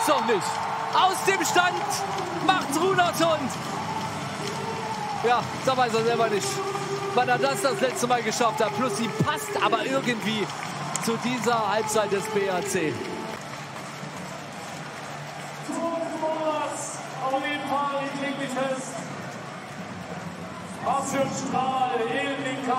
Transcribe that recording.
gibt's doch nicht. Aus dem Stand macht Rúnarsson. Ja, da weiß er selber nicht, wann er das letzte Mal geschafft hat. Plus sie passt aber irgendwie zu dieser Halbzeit des BAC. Was für ein Strahl,